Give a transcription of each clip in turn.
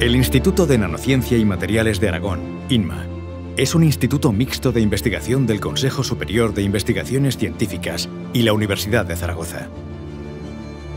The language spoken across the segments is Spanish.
El Instituto de Nanociencia y Materiales de Aragón, INMA, es un instituto mixto de investigación del Consejo Superior de Investigaciones Científicas y la Universidad de Zaragoza.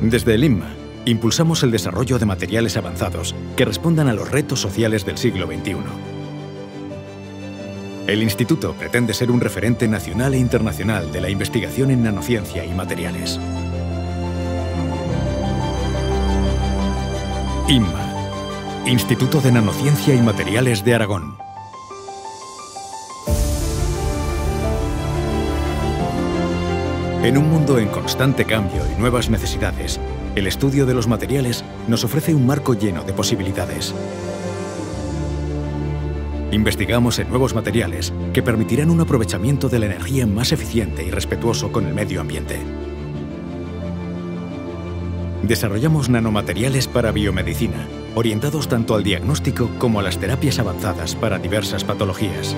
Desde el INMA, impulsamos el desarrollo de materiales avanzados que respondan a los retos sociales del siglo XXI. El instituto pretende ser un referente nacional e internacional de la investigación en nanociencia y materiales. INMA, Instituto de Nanociencia y Materiales de Aragón. En un mundo en constante cambio y nuevas necesidades, el estudio de los materiales nos ofrece un marco lleno de posibilidades. Investigamos en nuevos materiales que permitirán un aprovechamiento de la energía más eficiente y respetuoso con el medio ambiente. Desarrollamos nanomateriales para biomedicina, orientados tanto al diagnóstico como a las terapias avanzadas para diversas patologías.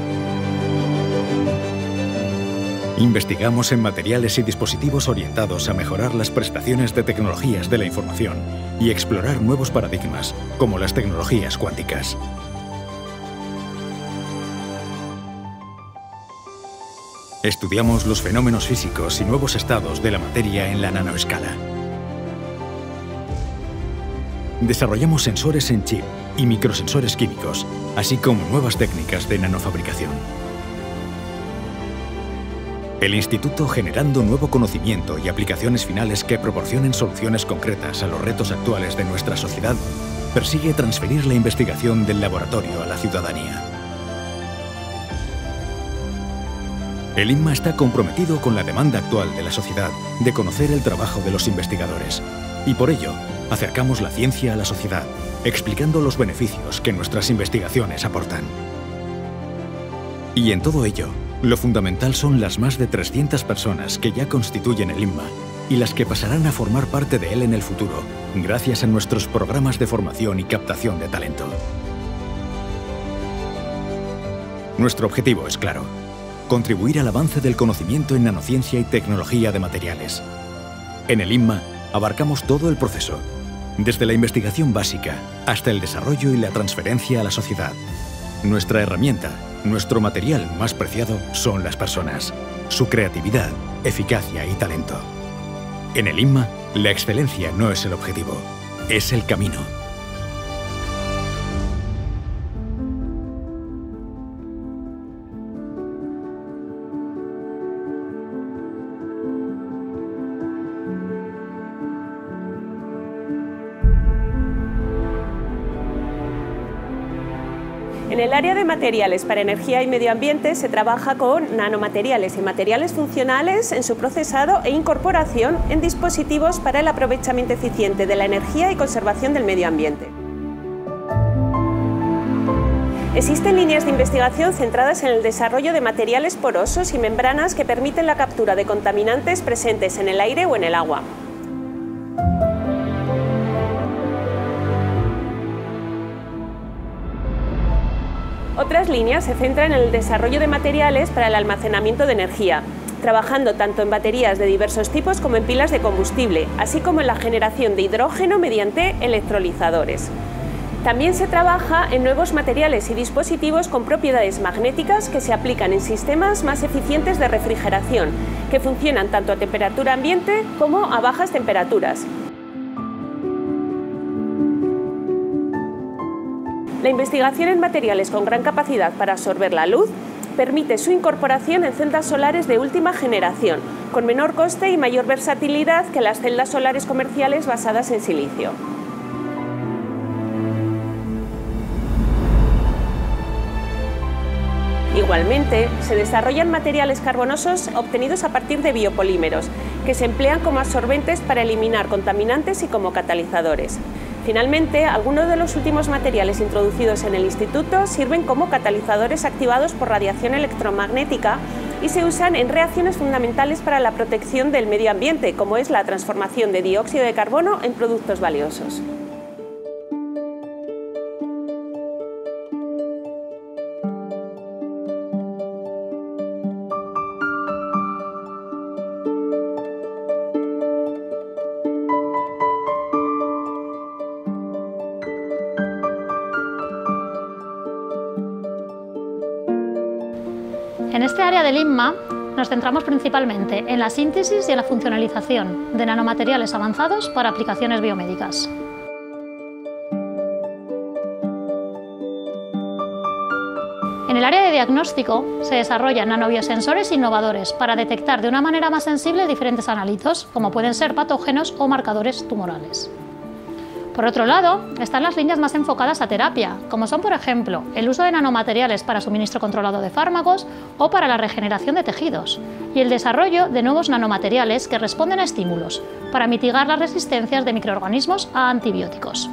Investigamos en materiales y dispositivos orientados a mejorar las prestaciones de tecnologías de la información y explorar nuevos paradigmas, como las tecnologías cuánticas. Estudiamos los fenómenos físicos y nuevos estados de la materia en la nanoescala. Desarrollamos sensores en chip y microsensores químicos, así como nuevas técnicas de nanofabricación. El instituto generando nuevo conocimiento y aplicaciones finales que proporcionen soluciones concretas a los retos actuales de nuestra sociedad, persigue transferir la investigación del laboratorio a la ciudadanía. El INMA está comprometido con la demanda actual de la sociedad de conocer el trabajo de los investigadores, y por ello, acercamos la ciencia a la sociedad, explicando los beneficios que nuestras investigaciones aportan. Y en todo ello, lo fundamental son las más de 300 personas que ya constituyen el INMA y las que pasarán a formar parte de él en el futuro, gracias a nuestros programas de formación y captación de talento. Nuestro objetivo es claro: contribuir al avance del conocimiento en nanociencia y tecnología de materiales. En el INMA abarcamos todo el proceso, desde la investigación básica hasta el desarrollo y la transferencia a la sociedad. Nuestra herramienta, nuestro material más preciado son las personas, su creatividad, eficacia y talento. En el INMA, la excelencia no es el objetivo, es el camino. En el área de materiales para energía y medio ambiente se trabaja con nanomateriales y materiales funcionales en su procesado e incorporación en dispositivos para el aprovechamiento eficiente de la energía y conservación del medio ambiente. Existen líneas de investigación centradas en el desarrollo de materiales porosos y membranas que permiten la captura de contaminantes presentes en el aire o en el agua. Otras líneas se centran en el desarrollo de materiales para el almacenamiento de energía, trabajando tanto en baterías de diversos tipos como en pilas de combustible, así como en la generación de hidrógeno mediante electrolizadores. También se trabaja en nuevos materiales y dispositivos con propiedades magnéticas que se aplican en sistemas más eficientes de refrigeración, que funcionan tanto a temperatura ambiente como a bajas temperaturas. La investigación en materiales con gran capacidad para absorber la luz permite su incorporación en celdas solares de última generación, con menor coste y mayor versatilidad que las celdas solares comerciales basadas en silicio. Igualmente, se desarrollan materiales carbonosos obtenidos a partir de biopolímeros, que se emplean como absorbentes para eliminar contaminantes y como catalizadores. Finalmente, algunos de los últimos materiales introducidos en el instituto sirven como catalizadores activados por radiación electromagnética y se usan en reacciones fundamentales para la protección del medio ambiente, como es la transformación de dióxido de carbono en productos valiosos. área del INMA nos centramos principalmente en la síntesis y en la funcionalización de nanomateriales avanzados para aplicaciones biomédicas. En el área de diagnóstico se desarrollan nanobiosensores innovadores para detectar de una manera más sensible diferentes analitos, como pueden ser patógenos o marcadores tumorales. Por otro lado, están las líneas más enfocadas a terapia, como son, por ejemplo, el uso de nanomateriales para suministro controlado de fármacos o para la regeneración de tejidos, y el desarrollo de nuevos nanomateriales que responden a estímulos, para mitigar las resistencias de microorganismos a antibióticos.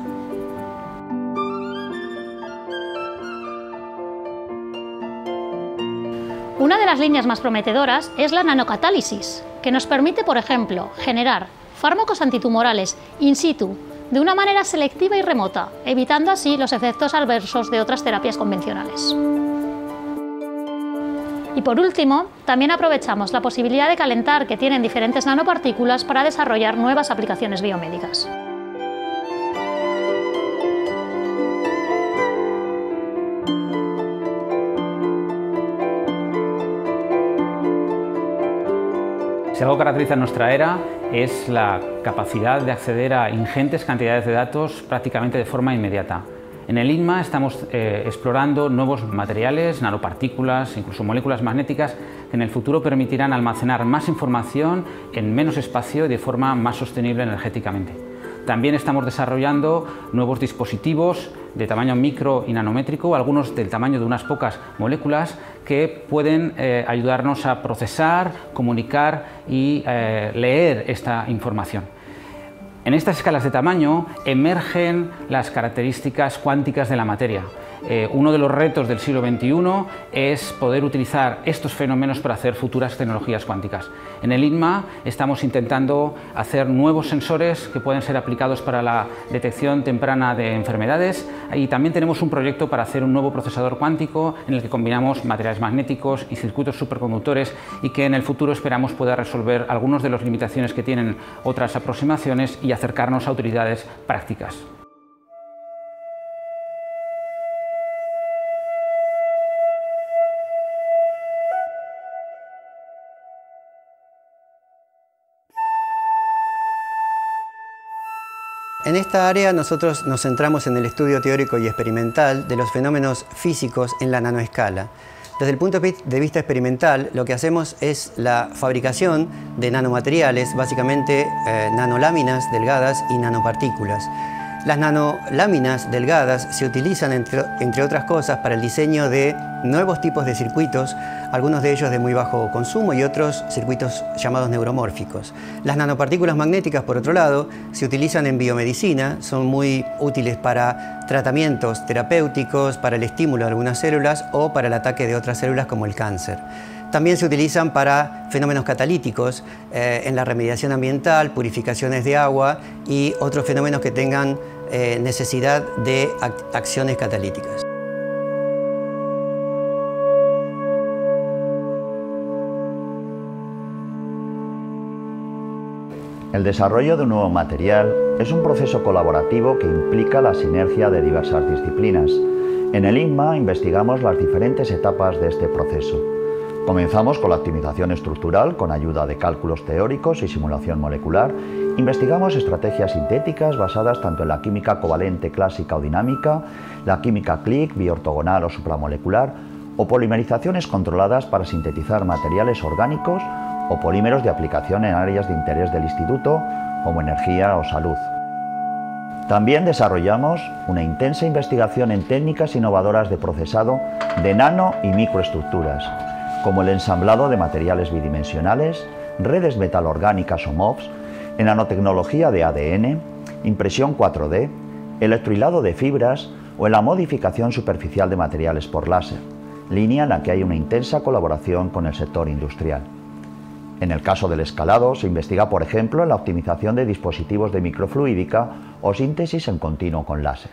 Una de las líneas más prometedoras es la nanocatálisis, que nos permite, por ejemplo, generar fármacos antitumorales in situ de una manera selectiva y remota, evitando así los efectos adversos de otras terapias convencionales. Y por último, también aprovechamos la posibilidad de calentar que tienen diferentes nanopartículas para desarrollar nuevas aplicaciones biomédicas. Si algo caracteriza nuestra era es la capacidad de acceder a ingentes cantidades de datos prácticamente de forma inmediata. En el INMA estamos explorando nuevos materiales, nanopartículas, incluso moléculas magnéticas que en el futuro permitirán almacenar más información en menos espacio y de forma más sostenible energéticamente. También estamos desarrollando nuevos dispositivos de tamaño micro y nanométrico, algunos del tamaño de unas pocas moléculas, que pueden ayudarnos a procesar, comunicar y leer esta información. En estas escalas de tamaño emergen las características cuánticas de la materia. Uno de los retos del siglo XXI es poder utilizar estos fenómenos para hacer futuras tecnologías cuánticas. En el INMA estamos intentando hacer nuevos sensores que pueden ser aplicados para la detección temprana de enfermedades, y también tenemos un proyecto para hacer un nuevo procesador cuántico en el que combinamos materiales magnéticos y circuitos superconductores, y que en el futuro esperamos pueda resolver algunas de las limitaciones que tienen otras aproximaciones y acercarnos a utilidades prácticas. En esta área nosotros nos centramos en el estudio teórico y experimental de los fenómenos físicos en la nanoescala. Desde el punto de vista experimental, lo que hacemos es la fabricación de nanomateriales, básicamente nanoláminas delgadas y nanopartículas. Las nanoláminas delgadas se utilizan, entre otras cosas, para el diseño de nuevos tipos de circuitos, algunos de ellos de muy bajo consumo y otros circuitos llamados neuromórficos. Las nanopartículas magnéticas, por otro lado, se utilizan en biomedicina, son muy útiles para tratamientos terapéuticos, para el estímulo de algunas células o para el ataque de otras células como el cáncer. También se utilizan para fenómenos catalíticos en la remediación ambiental, purificaciones de agua y otros fenómenos que tengan necesidad de acciones catalíticas. El desarrollo de un nuevo material es un proceso colaborativo que implica la sinergia de diversas disciplinas. En el INMA investigamos las diferentes etapas de este proceso. Comenzamos con la optimización estructural con ayuda de cálculos teóricos y simulación molecular. Investigamos estrategias sintéticas basadas tanto en la química covalente clásica o dinámica, la química click, biortogonal o supramolecular, o polimerizaciones controladas para sintetizar materiales orgánicos o polímeros de aplicación en áreas de interés del instituto, como energía o salud. También desarrollamos una intensa investigación en técnicas innovadoras de procesado de nano y microestructuras, como el ensamblado de materiales bidimensionales, redes metalorgánicas o MOFs, en nanotecnología de ADN, impresión 4D, electrohilado de fibras o en la modificación superficial de materiales por láser, línea en la que hay una intensa colaboración con el sector industrial. En el caso del escalado, se investiga, por ejemplo, en la optimización de dispositivos de microfluídica o síntesis en continuo con láser.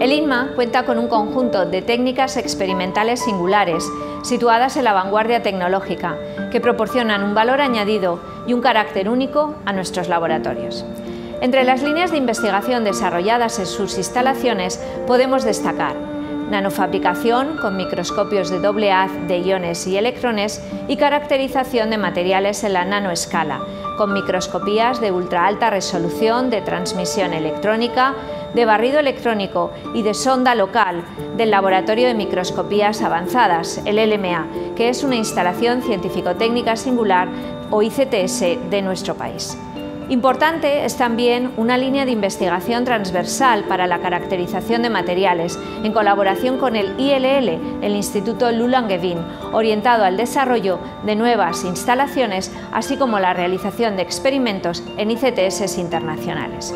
El INMA cuenta con un conjunto de técnicas experimentales singulares, situadas en la vanguardia tecnológica, que proporcionan un valor añadido y un carácter único a nuestros laboratorios. Entre las líneas de investigación desarrolladas en sus instalaciones podemos destacar nanofabricación con microscopios de doble haz de iones y electrones y caracterización de materiales en la nanoescala, con microscopías de ultra alta resolución de transmisión electrónica, de barrido electrónico y de sonda local del Laboratorio de Microscopías Avanzadas, el LMA, que es una instalación científico-técnica singular o ICTS de nuestro país. Importante es también una línea de investigación transversal para la caracterización de materiales en colaboración con el ILL, el Instituto Laue-Langevin, orientado al desarrollo de nuevas instalaciones así como la realización de experimentos en ICTS internacionales.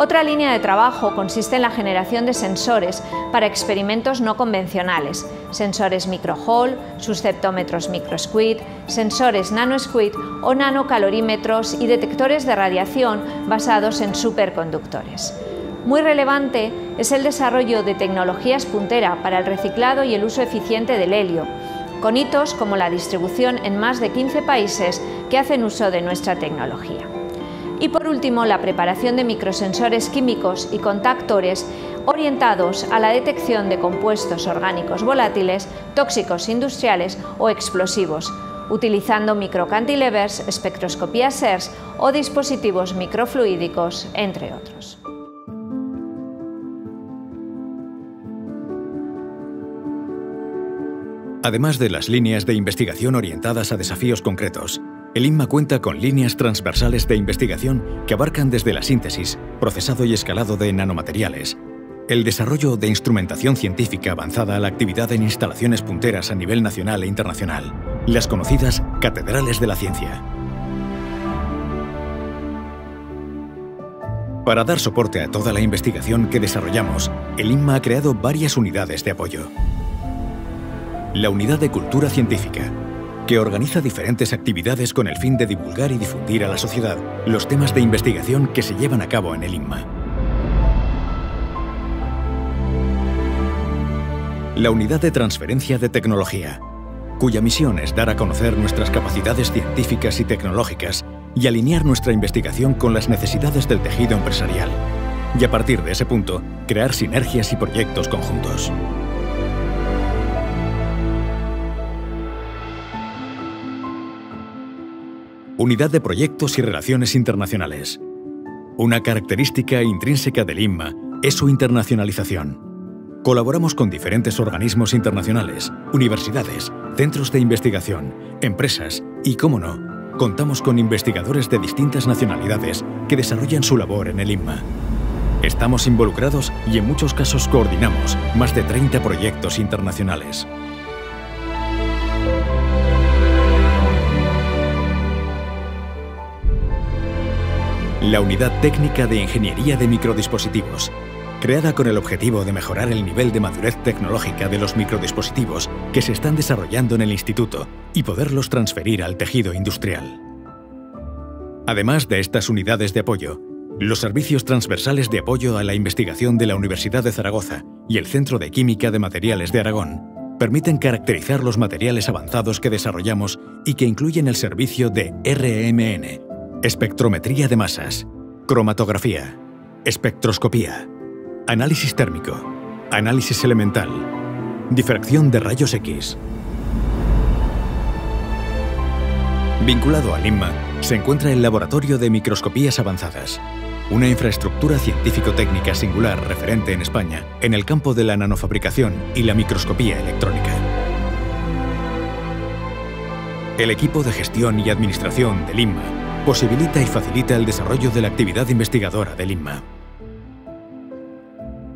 Otra línea de trabajo consiste en la generación de sensores para experimentos no convencionales, sensores MicroHall, susceptómetros microSQUID, sensores nanoSQUID o nanocalorímetros y detectores de radiación basados en superconductores. Muy relevante es el desarrollo de tecnologías puntera para el reciclado y el uso eficiente del helio, con hitos como la distribución en más de 15 países que hacen uso de nuestra tecnología. Y por último, la preparación de microsensores químicos y contactores orientados a la detección de compuestos orgánicos volátiles, tóxicos industriales o explosivos, utilizando microcantilevers, espectroscopía SERS o dispositivos microfluídicos, entre otros. Además de las líneas de investigación orientadas a desafíos concretos, el INMA cuenta con líneas transversales de investigación que abarcan desde la síntesis, procesado y escalado de nanomateriales, el desarrollo de instrumentación científica avanzada a la actividad en instalaciones punteras a nivel nacional e internacional, las conocidas catedrales de la ciencia. Para dar soporte a toda la investigación que desarrollamos, el INMA ha creado varias unidades de apoyo. La Unidad de Cultura Científica, que organiza diferentes actividades con el fin de divulgar y difundir a la sociedad los temas de investigación que se llevan a cabo en el INMA. La Unidad de Transferencia de Tecnología, cuya misión es dar a conocer nuestras capacidades científicas y tecnológicas y alinear nuestra investigación con las necesidades del tejido empresarial, y a partir de ese punto, crear sinergias y proyectos conjuntos. Unidad de Proyectos y Relaciones Internacionales. Una característica intrínseca del INMA es su internacionalización. Colaboramos con diferentes organismos internacionales, universidades, centros de investigación, empresas y, cómo no, contamos con investigadores de distintas nacionalidades que desarrollan su labor en el INMA. Estamos involucrados y en muchos casos coordinamos más de 30 proyectos internacionales. La Unidad Técnica de Ingeniería de Microdispositivos, creada con el objetivo de mejorar el nivel de madurez tecnológica de los microdispositivos que se están desarrollando en el instituto y poderlos transferir al tejido industrial. Además de estas unidades de apoyo, los servicios transversales de apoyo a la investigación de la Universidad de Zaragoza y el Centro de Química de Materiales de Aragón permiten caracterizar los materiales avanzados que desarrollamos y que incluyen el servicio de RMN, espectrometría de masas, cromatografía, espectroscopía, análisis térmico, análisis elemental, difracción de rayos X. Vinculado al INMA se encuentra el Laboratorio de Microscopías Avanzadas, una infraestructura científico-técnica singular referente en España en el campo de la nanofabricación y la microscopía electrónica. El equipo de gestión y administración del INMA posibilita y facilita el desarrollo de la actividad investigadora del INMA.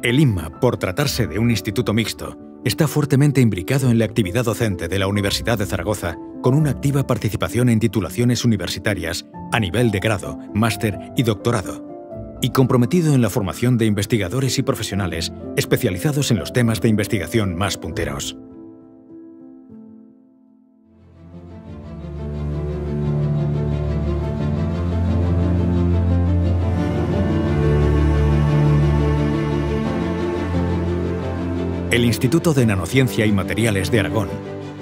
El INMA, por tratarse de un instituto mixto, está fuertemente imbricado en la actividad docente de la Universidad de Zaragoza, con una activa participación en titulaciones universitarias a nivel de grado, máster y doctorado, y comprometido en la formación de investigadores y profesionales especializados en los temas de investigación más punteros. El Instituto de Nanociencia y Materiales de Aragón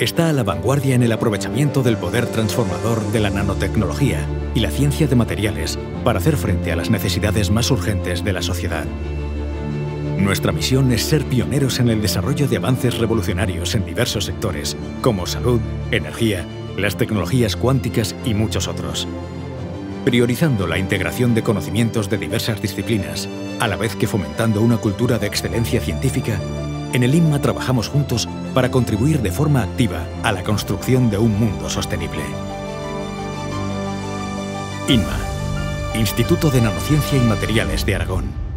está a la vanguardia en el aprovechamiento del poder transformador de la nanotecnología y la ciencia de materiales para hacer frente a las necesidades más urgentes de la sociedad. Nuestra misión es ser pioneros en el desarrollo de avances revolucionarios en diversos sectores, como salud, energía, las tecnologías cuánticas y muchos otros, priorizando la integración de conocimientos de diversas disciplinas, a la vez que fomentando una cultura de excelencia científica. En el INMA trabajamos juntos para contribuir de forma activa a la construcción de un mundo sostenible. INMA, Instituto de Nanociencia y Materiales de Aragón.